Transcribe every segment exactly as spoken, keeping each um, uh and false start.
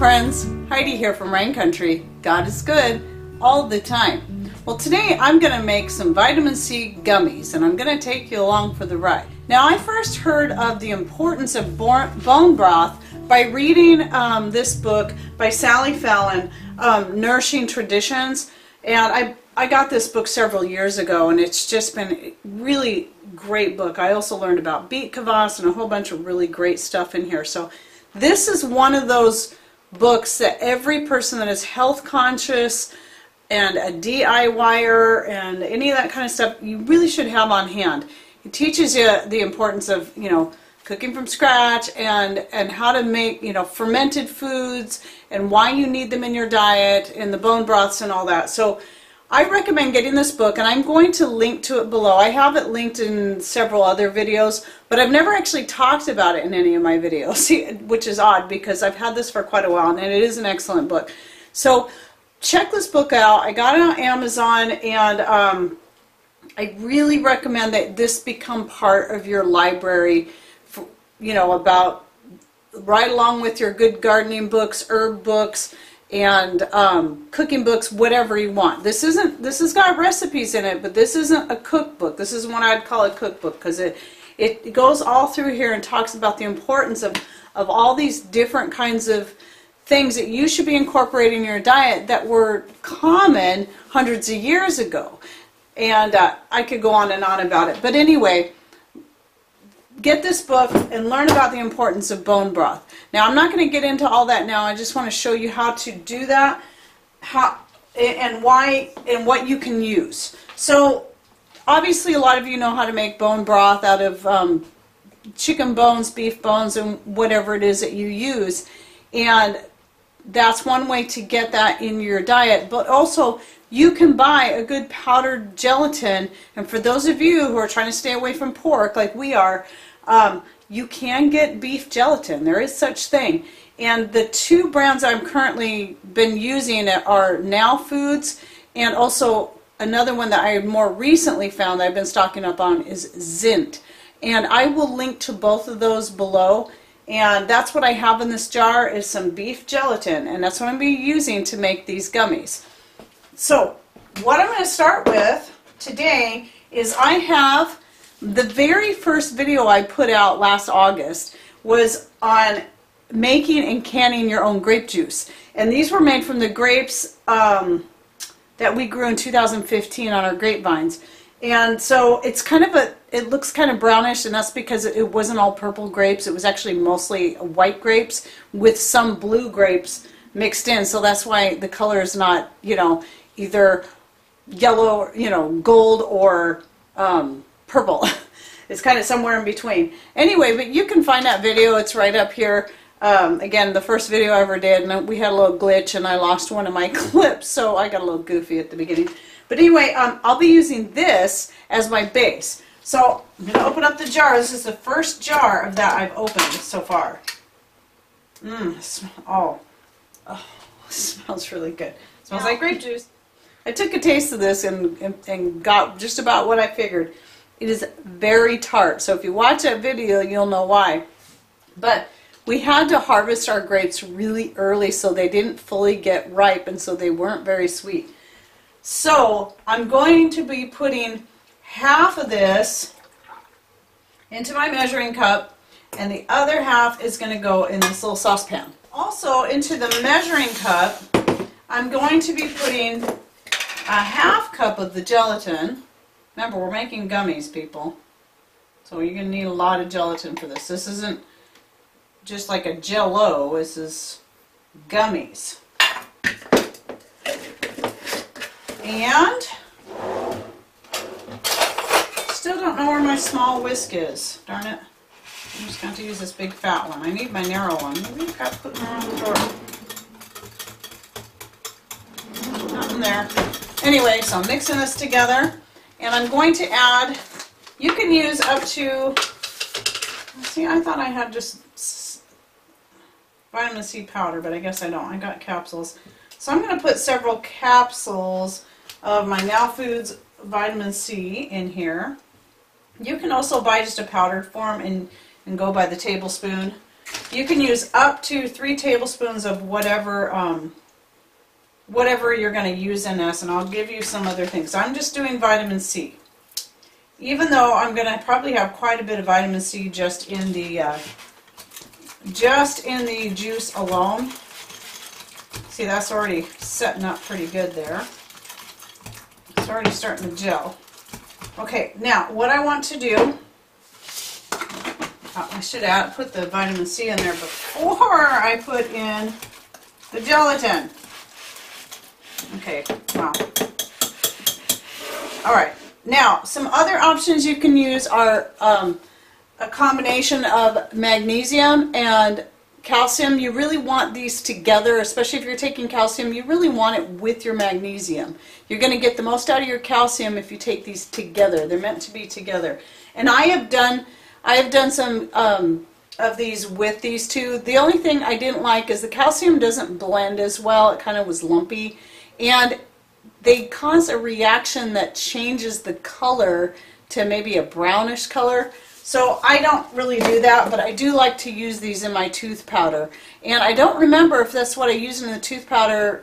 friends, Heidi here from Rain Country. God is good all the time. Well, today I'm going to make some vitamin C gummies and I'm going to take you along for the ride. Now, I first heard of the importance of bone broth by reading um, this book by Sally Fallon, um, Nourishing Traditions, and I I got this book several years ago, and it's just been a really great book. I also learned about beet kvass and a whole bunch of really great stuff in here. So this is one of those books that every person that is health conscious and a DIYer and any of that kind of stuff, you really should have on hand. It teaches you the importance of, you know, cooking from scratch and and how to make, you know, fermented foods and why you need them in your diet and the bone broths and all that. So I recommend getting this book, and I'm going to link to it below. I have it linked in several other videos, but I've never actually talked about it in any of my videos, which is odd because I've had this for quite a while, and it is an excellent book. So check this book out. I got it on Amazon, and um, I really recommend that this become part of your library, for, you know, about right along with your good gardening books, herb books, and um, cooking books, whatever you want. This isn't, this has got recipes in it, but this isn't a cookbook. This is what I'd call a cookbook because it, it goes all through here and talks about the importance of, of all these different kinds of things that you should be incorporating in your diet that were common hundreds of years ago. And uh, I could go on and on about it. But anyway, get this book and learn about the importance of bone broth. Now, I'm not going to get into all that now. I just want to show you how to do that, how and why and what you can use. So, obviously, a lot of you know how to make bone broth out of um, chicken bones, beef bones, and whatever it is that you use. And that's one way to get that in your diet. But also, you can buy a good powdered gelatin. And for those of you who are trying to stay away from pork, like we are, Um, you can get beef gelatin. There is such thing. And the two brands I'm currently been using are Now Foods, and also another one that I more recently found that I've been stocking up on is Zint. And I will link to both of those below. And that's what I have in this jar is some beef gelatin, and that's what I'm going to be using to make these gummies. So what I'm going to start with today is I have the very first video I put out last August was on making and canning your own grape juice. And these were made from the grapes um, that we grew in two thousand fifteen on our grapevines. And so it's kind of a, it looks kind of brownish, and that's because it wasn't all purple grapes. It was actually mostly white grapes with some blue grapes mixed in. So that's why the color is not, you know, either yellow, you know, gold or um, purple. It's kind of somewhere in between. Anyway, but you can find that video. It's right up here. Um, again, the first video I ever did, and we had a little glitch, and I lost one of my clips, so I got a little goofy at the beginning. But anyway, um, I'll be using this as my base. So I'm going to open up the jar. This is the first jar of that I've opened so far. Mmm. Oh. Oh, it smells really good. It smells yeah. like grape juice. I took a taste of this and, and, and got just about what I figured. It is very tart, so if you watch that video, you'll know why. But we had to harvest our grapes really early, so they didn't fully get ripe, and so they weren't very sweet. So I'm going to be putting half of this into my measuring cup, and the other half is going to go in this little saucepan. Also, into the measuring cup, I'm going to be putting a half cup of the gelatin. Remember, we're making gummies, people, so you're going to need a lot of gelatin for this. This isn't just like a Jell-O. This is gummies. And still don't know where my small whisk is. Darn it. I'm just going to use this big fat one. I need my narrow one. Maybe I've got to put them around the door. Nothing there. Anyway, so I'm mixing this together. And I'm going to add, you can use up to, see, I thought I had just vitamin C powder, but I guess I don't. I got capsules. So I'm going to put several capsules of my Now Foods vitamin C in here. You can also buy just a powdered form and, and go by the tablespoon. You can use up to three tablespoons of whatever um, whatever you're going to use in this, and I'll give you some other things. I'm just doing vitamin C. Even though I'm going to probably have quite a bit of vitamin C just in the uh, just in the juice alone. See, that's already setting up pretty good there. It's already starting to gel. Okay, now what I want to do, oh, I should add, put the vitamin C in there before I put in the gelatin. Okay, wow. All right, now some other options you can use are um, a combination of magnesium and calcium. You really want these together, especially if you're taking calcium. You really want it with your magnesium. You're going to get the most out of your calcium if you take these together. They're meant to be together. And I have done I have done some um, of these with these two. The only thing I didn't like is the calcium doesn't blend as well. It kind of was lumpy. And they cause a reaction that changes the color to maybe a brownish color. So I don't really do that, but I do like to use these in my tooth powder. And I don't remember if that's what I used in the tooth powder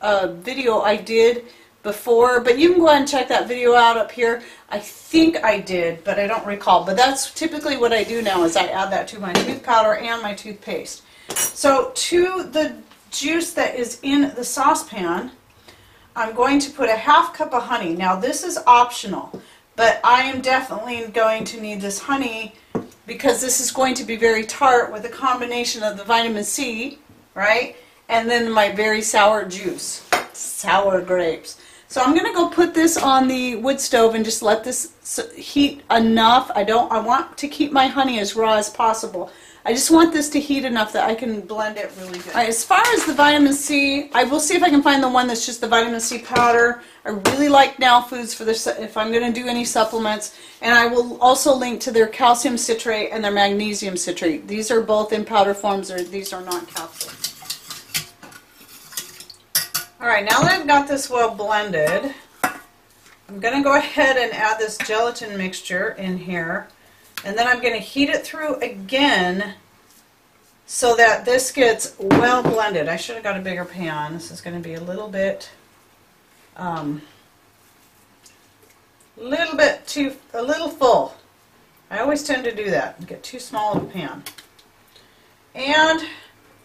uh, video I did before, but you can go ahead and check that video out up here. I think I did, but I don't recall. But that's typically what I do now, is I add that to my tooth powder and my toothpaste. So to the juice that is in the saucepan, I'm going to put a half cup of honey. Now this is optional, but I am definitely going to need this honey because this is going to be very tart with a combination of the vitamin C, right, and then my very sour juice, sour grapes. So I'm going to go put this on the wood stove and just let this heat enough. I don't, I want to keep my honey as raw as possible. I just want this to heat enough that I can blend it really good. Right, as far as the vitamin C, I will see if I can find the one that's just the vitamin C powder. I really like Now Foods for this if I'm going to do any supplements. And I will also link to their calcium citrate and their magnesium citrate. These are both in powder forms, or these are not capsules. Alright, now that I've got this well blended, I'm going to go ahead and add this gelatin mixture in here, and then I'm going to heat it through again so that this gets well blended. I should have got a bigger pan. This is going to be a little bit um, little bit too, a little full. I always tend to do that, get too small of a pan. And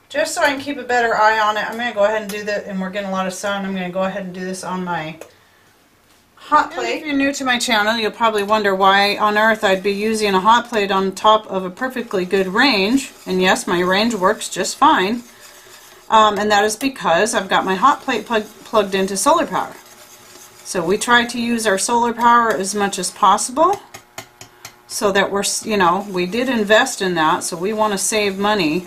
just so I can keep a better eye on it, I'm going to go ahead and do that, and we're getting a lot of sun. I'm going to go ahead and do this on my hot plate. If you're new to my channel, you'll probably wonder why on earth I'd be using a hot plate on top of a perfectly good range. And yes, my range works just fine. Um, and that is because I've got my hot plate plug, plugged into solar power. So we try to use our solar power as much as possible so that we're, you know, we did invest in that, so we want to save money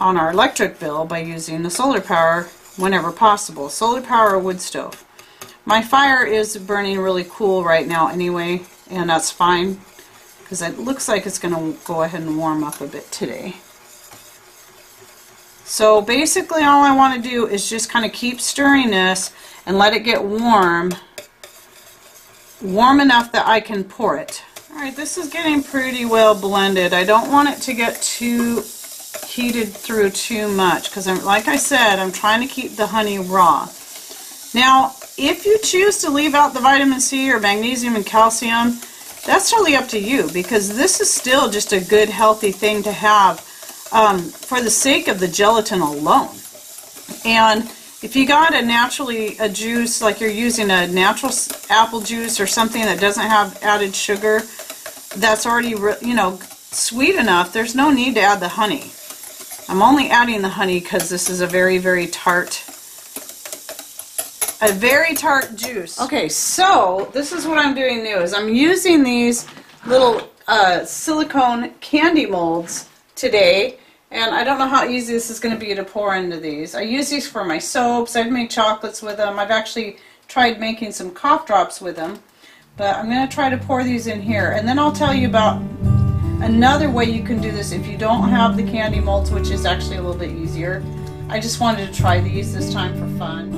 on our electric bill by using the solar power whenever possible. Solar power or wood stove. My fire is burning really cool right now anyway, and that's fine because it looks like it's going to go ahead and warm up a bit today. So basically all I want to do is just kind of keep stirring this and let it get warm, warm enough that I can pour it. Alright, this is getting pretty well blended. I don't want it to get too heated through too much because, I'm, like I said, I'm trying to keep the honey raw. Now, if you choose to leave out the vitamin C or magnesium and calcium, that's totally up to you because this is still just a good, healthy thing to have um, for the sake of the gelatin alone. And if you got a naturally a juice, like you're using a natural apple juice or something that doesn't have added sugar, that's already, you know, sweet enough, there's no need to add the honey. I'm only adding the honey because this is a very, very tart, a very tart juice. Okay, so this is what I'm doing new, is I'm using these little uh, silicone candy molds today, and I don't know how easy this is going to be to pour into these. I use these for my soaps. I've made chocolates with them. I've actually tried making some cough drops with them, but I'm going to try to pour these in here, and then I'll tell you about another way you can do this if you don't have the candy molds, which is actually a little bit easier. I just wanted to try these this time for fun.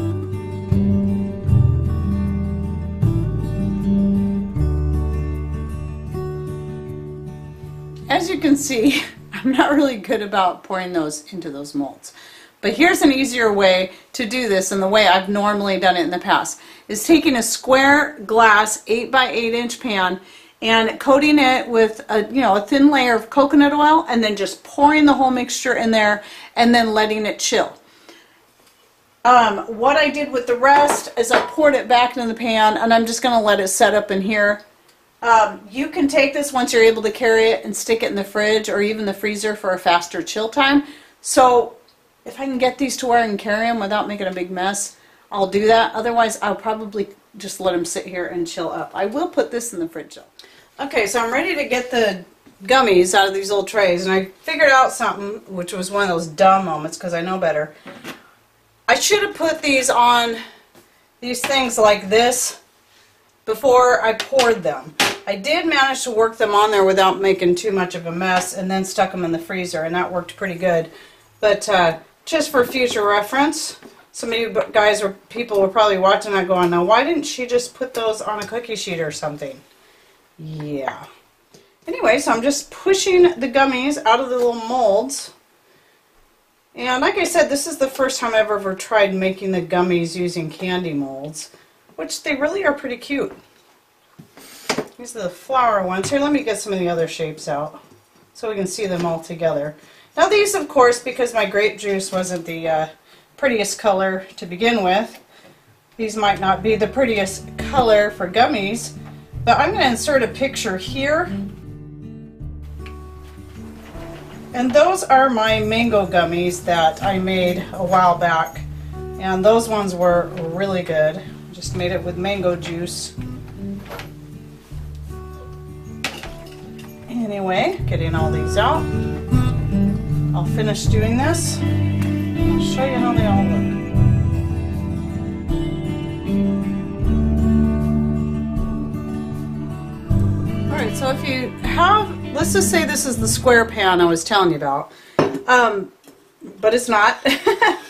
As you can see, I'm not really good about pouring those into those molds. But here's an easier way to do this, and the way I've normally done it in the past is taking a square glass eight by eight inch pan and coating it with a, you know, a thin layer of coconut oil, and then just pouring the whole mixture in there and then letting it chill. Um, what I did with the rest is I poured it back into the pan, and I'm just going to let it set up in here. Um, you can take this once you're able to carry it and stick it in the fridge or even the freezer for a faster chill time. So if I can get these to where I can carry them without making a big mess, I'll do that. Otherwise, I'll probably just let them sit here and chill up. I will put this in the fridge though. Okay, so I'm ready to get the gummies out of these old trays, and I figured out something, which was one of those dumb moments because I know better. I should have put these on these things like this before I poured them. I did manage to work them on there without making too much of a mess, and then stuck them in the freezer, and that worked pretty good. But uh, just for future reference, some of you guys or people were probably watching that going, now why didn't she just put those on a cookie sheet or something? Yeah. Anyway, so I'm just pushing the gummies out of the little molds. And like I said, this is the first time I've ever tried making the gummies using candy molds, which they really are pretty cute. These are the flower ones. Here, let me get some of the other shapes out so we can see them all together. Now these, of course, because my grape juice wasn't the uh, prettiest color to begin with, these might not be the prettiest color for gummies, but I'm going to insert a picture here. And those are my mango gummies that I made a while back, and those ones were really good. Just made it with mango juice. Anyway, getting all these out. I'll finish doing this. I'll show you how they all look. Alright, so if you have, let's just say this is the square pan I was telling you about, um, but it's not,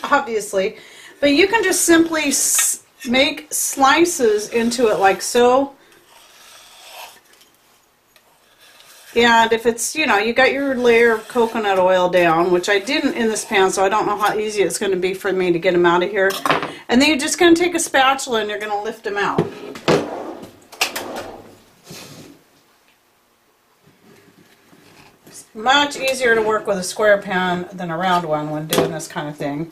obviously. But you can just simply s make slices into it like so. And if it's, you know, you got your layer of coconut oil down, which I didn't in this pan, so I don't know how easy it's going to be for me to get them out of here. And then you're just going to take a spatula and you're going to lift them out. Much easier to work with a square pan than a round one when doing this kind of thing,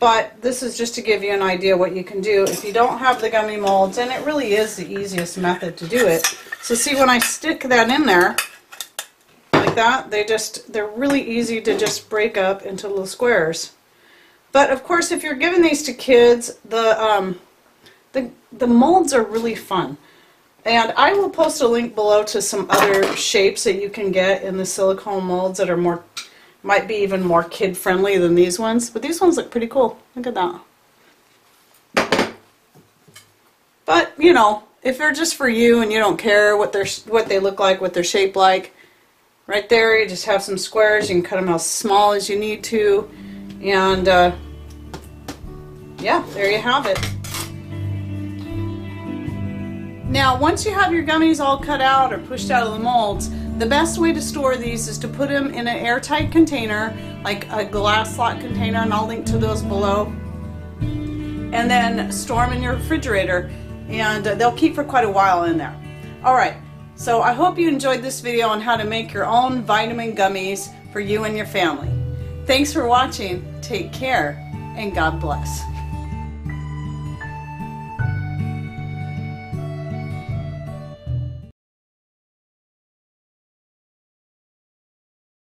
but this is just to give you an idea what you can do if you don't have the gummy molds, and it really is the easiest method to do it. So see, when I stick that in there like that, they just they're really easy to just break up into little squares. But of course, if you're giving these to kids, the um, the, the molds are really fun. And I will post a link below to some other shapes that you can get in the silicone molds that are more, might be even more kid friendly than these ones. But these ones look pretty cool. Look at that. But you know, if they're just for you and you don't care what they're what they look like, what they're shaped like, right there you just have some squares. You can cut them as small as you need to, and uh, yeah, there you have it. Now, once you have your gummies all cut out or pushed out of the molds, the best way to store these is to put them in an airtight container, like a glass slot container, and I'll link to those below. And then store them in your refrigerator, and they'll keep for quite a while in there. Alright, so I hope you enjoyed this video on how to make your own vitamin gummies for you and your family. Thanks for watching, take care, and God bless.